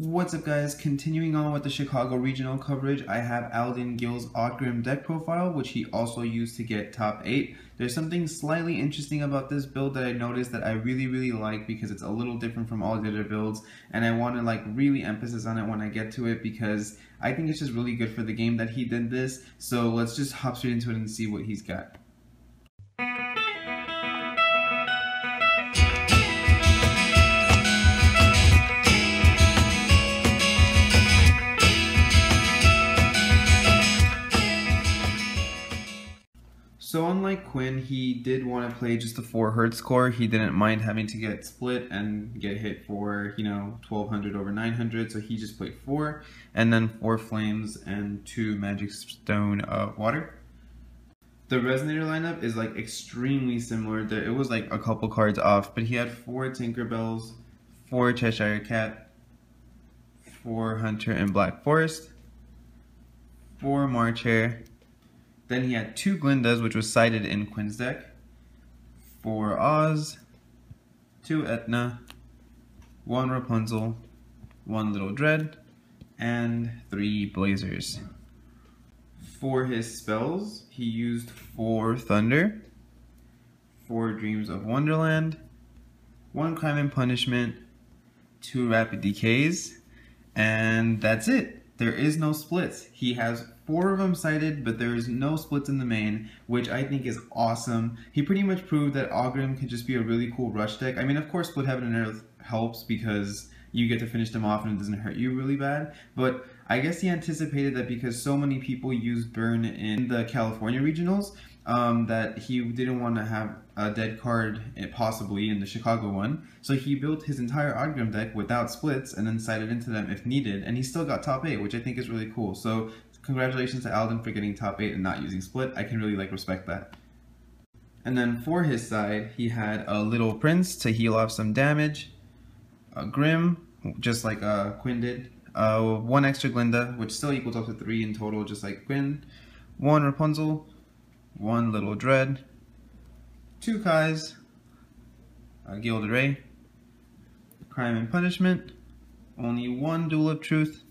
What's up guys, continuing on with the Chicago regional coverage, I have Alden Gill's Oddgrimm deck profile, which he also used to get top 8. There's something slightly interesting about this build that I noticed that I really like, because it's a little different from all the other builds, and I want to like really emphasize on it when I get to it, because I think it's just really good for the game that he did this. So let's just hop straight into it and see what he's got. So unlike Quinn, he did want to play just the 4 Hz core. He didn't mind having to get split and get hit for, you know, 1200 over 900. So he just played 4, and then 4 flames and 2 magic stone water. The Resonator lineup is like extremely similar. It was like a couple cards off, but he had 4 Tinkerbells, 4 Cheshire Cat, 4 Hunter and Black Forest, 4 March Hare. Then he had 2 Glindas, which was cited in Quinn's deck, 4 Oz, 2 Aetna, 1 Rapunzel, 1 Little Dread, and 3 Blazers. For his spells, he used 4 Thunder, 4 Dreams of Wonderland, 1 Crime and Punishment, 2 Rapid Decays, and that's it. There is no splits. He has 4 of them cited, but there is no splits in the main, which I think is awesome. He pretty much proved that Oddgrimm could just be a really cool rush deck. I mean, of course, Split Heaven and Earth helps because you get to finish them off and it doesn't hurt you really bad. But I guess he anticipated that because so many people use burn in the California regionals, that he didn't want to have a dead card possibly in the Chicago one. So he built his entire Oddgrimm deck without splits and then sided into them if needed. And he still got top 8, which I think is really cool. So congratulations to Alden for getting top 8 and not using split. I can really like respect that. And then for his side, he had a Little Prince to heal off some damage, a Grim, just like Quinn did, 1 extra Glinda, which still equals up to 3 in total, just like Quinn, 1 Rapunzel, 1 Little Dread, 2 Kai's, a Gilded Ray, Crime and Punishment, only 1 Duel of Truth,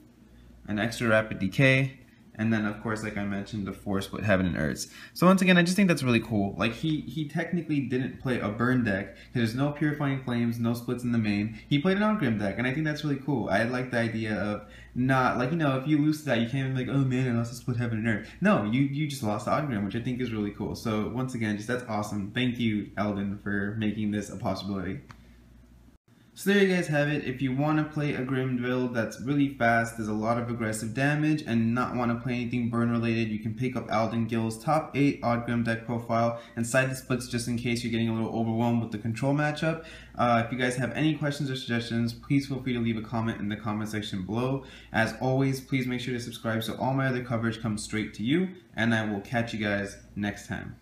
an extra Rapid Decay, and then of course, like I mentioned, the 4 Split Heaven and Earth. So once again, I just think that's really cool. Like he technically didn't play a burn deck, because there's no Purifying Flames, no splits in the main. He played an Oddgrimm deck, and I think that's really cool. I like the idea of not, like, you know, if you lose to that, you can't even like, oh man, I lost to Split Heaven and Earth. No, you just lost to Oddgrimm, which I think is really cool. So once again, just that's awesome. Thank you, Alden, for making this a possibility. So there you guys have it. If you want to play a Grim build that's really fast, there's a lot of aggressive damage, and not want to play anything burn related, you can pick up Alden Gill's top 8 Oddgrimm deck profile and side the splits just in case you're getting a little overwhelmed with the control matchup. If you guys have any questions or suggestions, please feel free to leave a comment in the comment section below. As always, please make sure to subscribe so all my other coverage comes straight to you, and I will catch you guys next time.